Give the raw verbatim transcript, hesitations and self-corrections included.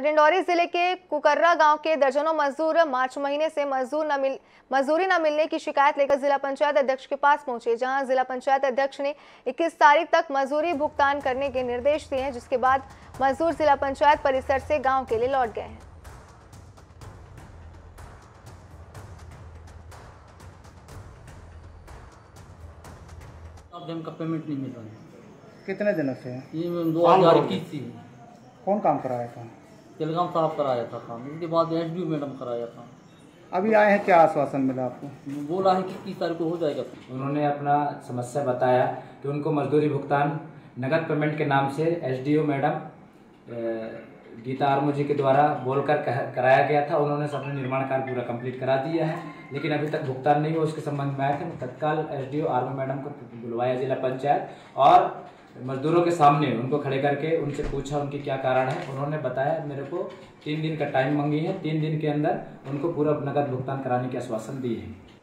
डिंडौरी जिले के कुकर्रा गांव के दर्जनों मजदूर मार्च महीने से मजदूर न मिल मजदूरी न मिलने की शिकायत लेकर जिला पंचायत अध्यक्ष के पास पहुंचे, जहां जिला पंचायत अध्यक्ष ने इक्कीस तारीख तक मजदूरी भुगतान करने के निर्देश दिए हैं, जिसके बाद मजदूर जिला पंचायत परिसर से गांव के लिए लौट गए हैं। का पेमेंट नहीं मिल रहा है। कितने दिनों से है? ये दो हजार इक्कीस से। कौन काम कराया था? तेलगाम साहब कराया था काम, उसके बाद एस डी मैडम कराया था। अभी आए हैं, क्या आश्वासन मिला आपको? बोला है कि इक्कीस तारीख को हो जाएगा। उन्होंने अपना समस्या बताया कि उनको मजदूरी भुगतान नगद पेमेंट के नाम से S D O madam Gita आरमोजी के द्वारा बोलकर कराया गया था। उन्होंने अपने निर्माण कार्य पूरा कंप्लीट करा दिया है, लेकिन अभी तक भुगतान नहीं हुआ। उसके संबंध में आए थे, तत्काल एसडीओ आरमो मैडम को बुलवाया जिला पंचायत और मजदूरों के सामने उनको खड़े करके उनसे पूछा उनकी क्या कारण है। उन्होंने बताया मेरे को तीन दिन का टाइम मांगी है, तीन दिन के अंदर उनको पूरा नगद भुगतान कराने के आश्वासन दिए हैं।